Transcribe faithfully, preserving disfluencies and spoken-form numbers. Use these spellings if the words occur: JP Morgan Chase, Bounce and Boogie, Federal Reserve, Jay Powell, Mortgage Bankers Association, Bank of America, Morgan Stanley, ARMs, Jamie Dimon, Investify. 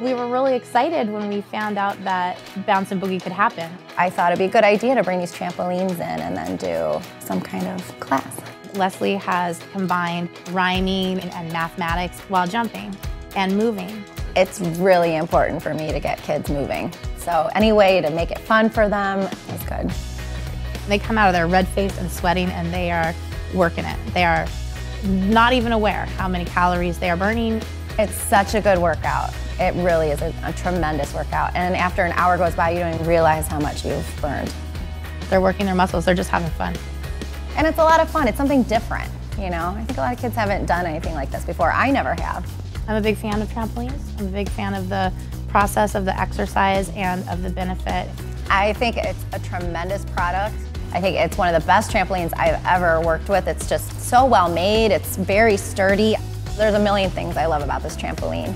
We were really excited when we found out that Bounce and Boogie could happen. I thought it'd be a good idea to bring these trampolines in and then do some kind of class. Leslie has combined rhyming and mathematics while jumping and moving. It's really important for me to get kids moving. So any way to make it fun for them is good. They come out of their red face and sweating, and they are working it. They are not even aware how many calories they are burning. It's such a good workout. It really is a, a tremendous workout. And after an hour goes by, you don't even realize how much you've burned. They're working their muscles. They're just having fun. And it's a lot of fun. It's something different, you know? I think a lot of kids haven't done anything like this before. I never have. I'm a big fan of trampolines. I'm a big fan of the process of the exercise and of the benefit. I think it's a tremendous product. I think it's one of the best trampolines I've ever worked with. It's just so well made. It's very sturdy. There's a million things I love about this trampoline.